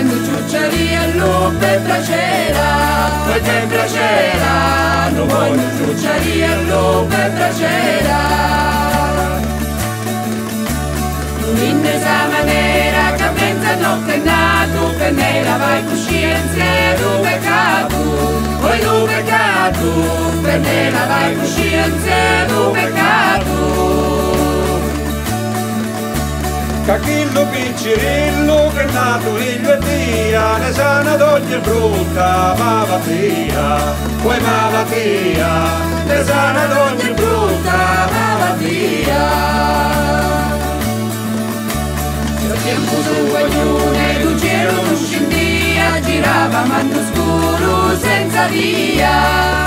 in tu ciucceria non per piacere, poi per piacere, non vuoi in tu ciucceria non per piacere. In questa maniera che pensa notte nato, che nella vai coscienza è un peccato, poi un peccato, che nella vai coscienza è un peccato. Cacchillo Piccirillo che è nato il Vettia, ne sana d'ogni brutta malattia, poi malattia, ne sana d'ogni brutta malattia. C'è tempo su guaglione, tu giro non scindia, girava manno scuro senza via,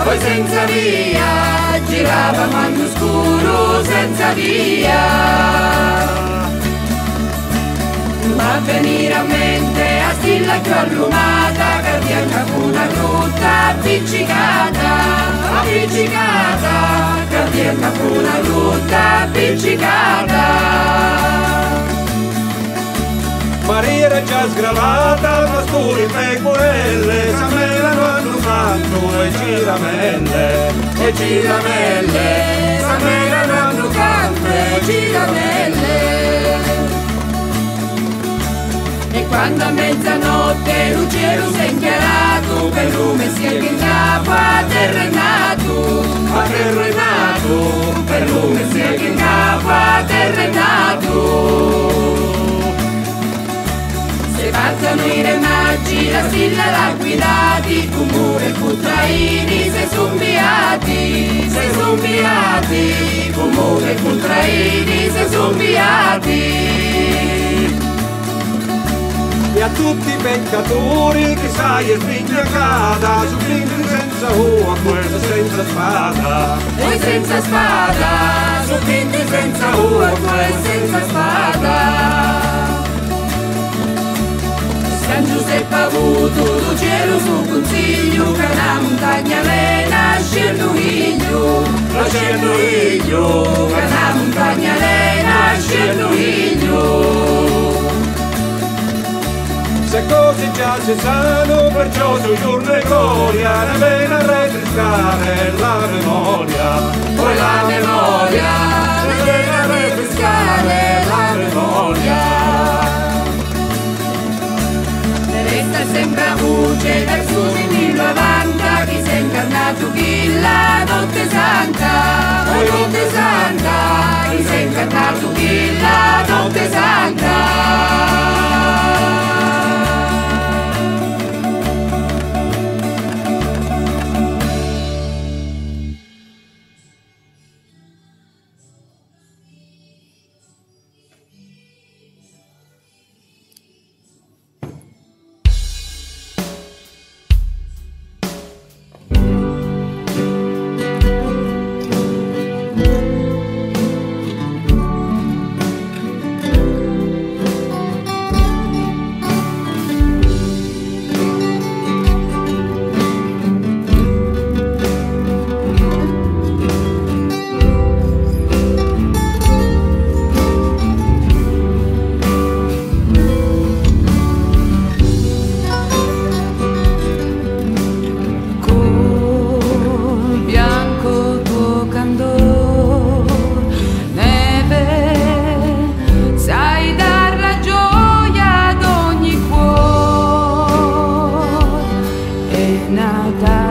poi senza via, girava manno scuro senza via. Ma venire a mente a stilla più allumata, cardiaca con una rotta appiccicata, appiccicata, cardiaca con una rotta appiccicata. Maria era già sgravata, pastori e pecorelle, samela vanno santo e giramelle, e giramelle, samela vanno canto e giramelle. E quando a mezzanotte il cielo si è inchiarato, per lume si è chincato a terrenato, per lume si è chincato a terrenato. Se passano i remaggi, la stilla l'ha guidati, comune putraini, se sombiati, se sombiati, comune putraini, se sombiati. E a tutti i peccatori che sai è sbrigliacata, su Cristo senza uova, questa senza spada, e senza spada, su Cristo senza uova, questa senza spada. San Giuseppe ha avuto do cielo suo consiglio, che la montagna le nasce il nuiglio, nasce il nuiglio, che la montagna le nasce il nuiglio. Se cose già si sanno, perciò soggiorno e gloria, ne viene a rinfrescare la memoria, poi la memoria, ne viene a rinfrescare la memoria. Ne resta sempre voce dal suo vinilo avanta, chi si è incarnato chi la notte santa, poi notte santa, chi si è incarnato chi la notte santa. Natale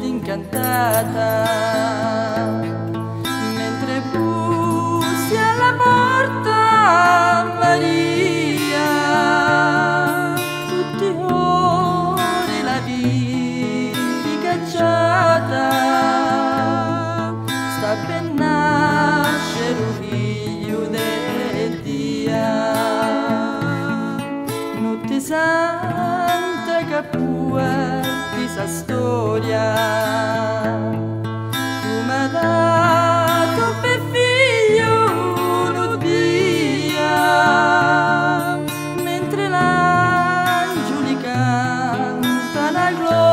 Incantata, mentre bussi alla porta Maria, tutti ore la vidi cacciata, sta per nascere un figlio di Dio, notte santa capua questa storia, tu m'ha dato per figlio un dia, mentre l'angelo gli canta la gloria.